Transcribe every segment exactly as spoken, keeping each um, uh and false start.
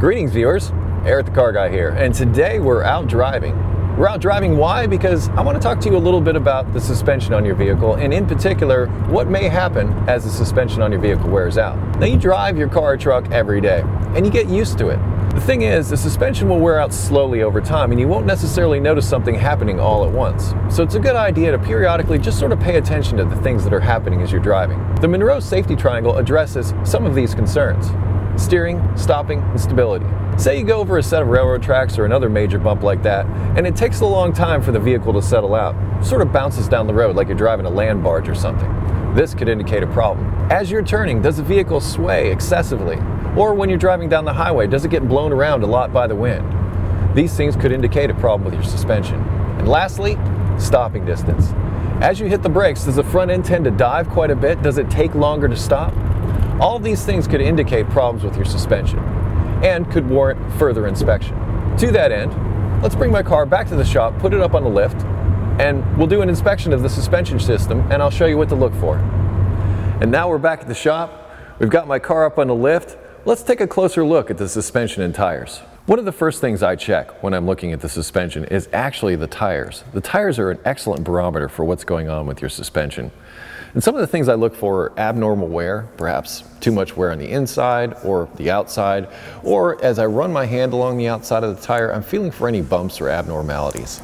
Greetings viewers, Eric the Car Guy here, and today we're out driving. We're out driving, why? Because I want to talk to you a little bit about the suspension on your vehicle, and in particular, what may happen as the suspension on your vehicle wears out. Now you drive your car or truck every day, and you get used to it. The thing is, the suspension will wear out slowly over time, and you won't necessarily notice something happening all at once. So it's a good idea to periodically just sort of pay attention to the things that are happening as you're driving. The Monroe Safety Triangle addresses some of these concerns. Steering, stopping, and stability. Say you go over a set of railroad tracks or another major bump like that, and it takes a long time for the vehicle to settle out. It sort of bounces down the road like you're driving a land barge or something. This could indicate a problem. As you're turning, does the vehicle sway excessively? Or when you're driving down the highway, does it get blown around a lot by the wind? These things could indicate a problem with your suspension. And lastly, stopping distance. As you hit the brakes, does the front end tend to dive quite a bit? Does it take longer to stop? All these things could indicate problems with your suspension and could warrant further inspection. To that end, let's bring my car back to the shop, put it up on the lift, and we'll do an inspection of the suspension system, and I'll show you what to look for. And now we're back at the shop. We've got my car up on the lift. Let's take a closer look at the suspension and tires. One of the first things I check when I'm looking at the suspension is actually the tires. The tires are an excellent barometer for what's going on with your suspension. And some of the things I look for are abnormal wear, perhaps too much wear on the inside or the outside, or as I run my hand along the outside of the tire, I'm feeling for any bumps or abnormalities.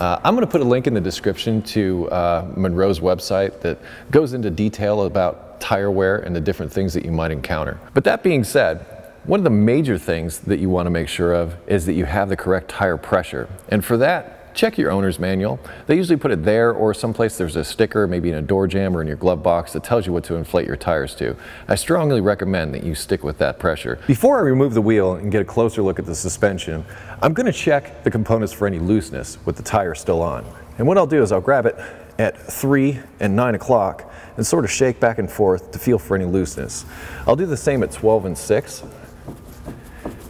Uh, I'm going to put a link in the description to uh, Monroe's website that goes into detail about tire wear and the different things that you might encounter. But that being said, one of the major things that you want to make sure of is that you have the correct tire pressure. And for that, check your owner's manual. They usually put it there, or someplace there's a sticker, maybe in a door jamb or in your glove box, that tells you what to inflate your tires to. I strongly recommend that you stick with that pressure. Before I remove the wheel and get a closer look at the suspension, I'm going to check the components for any looseness with the tire still on. And what I'll do is I'll grab it at three and nine o'clock and sort of shake back and forth to feel for any looseness. I'll do the same at twelve and six.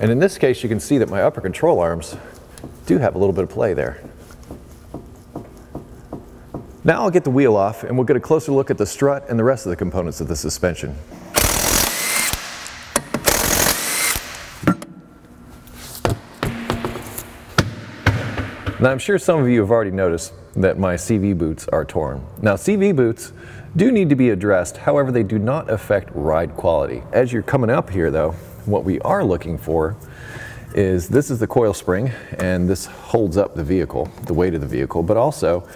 And in this case, you can see that my upper control arms do have a little bit of play there. Now I'll get the wheel off and we'll get a closer look at the strut and the rest of the components of the suspension. Now I'm sure some of you have already noticed that my C V boots are torn. Now C V boots do need to be addressed, however they do not affect ride quality. As you're coming up here though, what we are looking for is, this is the coil spring, and this holds up the vehicle, the weight of the vehicle, but also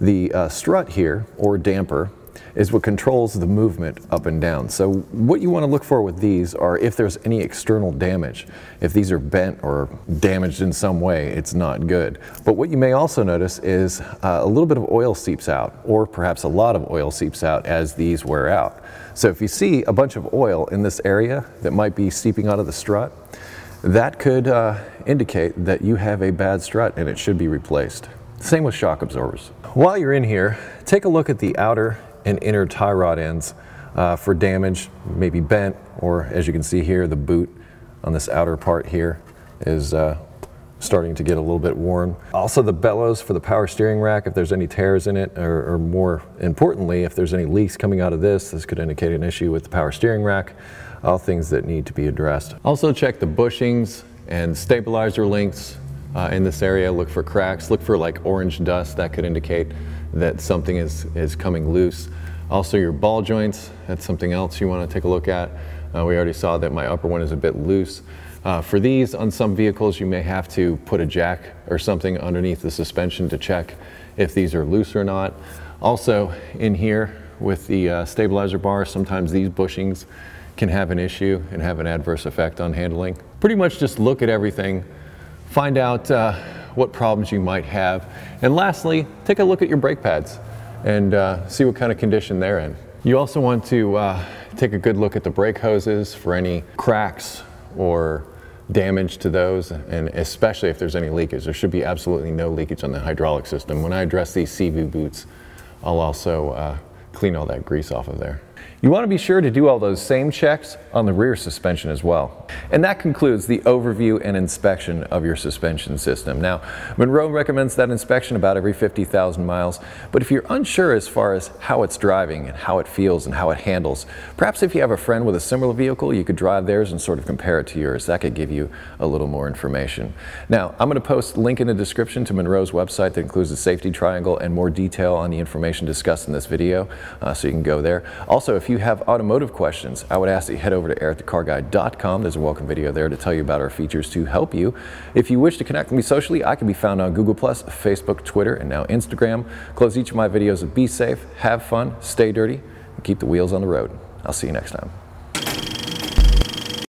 the uh, strut here, or damper, is what controls the movement up and down. So what you want to look for with these are if there's any external damage. If these are bent or damaged in some way, it's not good. But what you may also notice is uh, a little bit of oil seeps out, or perhaps a lot of oil seeps out as these wear out. So if you see a bunch of oil in this area that might be seeping out of the strut, that could uh, indicate that you have a bad strut and it should be replaced. Same with shock absorbers. While you're in here, take a look at the outer and inner tie rod ends uh, for damage, maybe bent, or as you can see here, the boot on this outer part here is uh, starting to get a little bit worn. Also the bellows for the power steering rack, if there's any tears in it, or, or more importantly, if there's any leaks coming out of this, this could indicate an issue with the power steering rack, all things that need to be addressed. Also check the bushings and stabilizer links uh, in this area. Look for cracks, look for like orange dust, that could indicate that something is, is coming loose. Also your ball joints, that's something else you want to take a look at. Uh, we already saw that my upper one is a bit loose. Uh, for these, on some vehicles, you may have to put a jack or something underneath the suspension to check if these are loose or not. Also in here with the uh, stabilizer bar, sometimes these bushings can have an issue and have an adverse effect on handling. Pretty much just look at everything, find out uh, what problems you might have. And lastly, take a look at your brake pads and uh, see what kind of condition they're in. You also want to uh, take a good look at the brake hoses for any cracks or damage to those, and especially if there's any leakage. There should be absolutely no leakage on the hydraulic system. When I address these C V boots, I'll also uh, clean all that grease off of there. You want to be sure to do all those same checks on the rear suspension as well. And that concludes the overview and inspection of your suspension system. Now, Monroe recommends that inspection about every fifty thousand miles, but if you're unsure as far as how it's driving and how it feels and how it handles, perhaps if you have a friend with a similar vehicle, you could drive theirs and sort of compare it to yours. That could give you a little more information. Now, I'm going to post a link in the description to Monroe's website that includes a safety triangle and more detail on the information discussed in this video, uh, so you can go there. Also, if If you have automotive questions, I would ask that you head over to eric the car guy dot com. There's a welcome video there to tell you about our features to help you. If you wish to connect with me socially, I can be found on Google plus, Facebook, Twitter, and now Instagram. Close each of my videos with be safe, have fun, stay dirty, and keep the wheels on the road. I'll see you next time.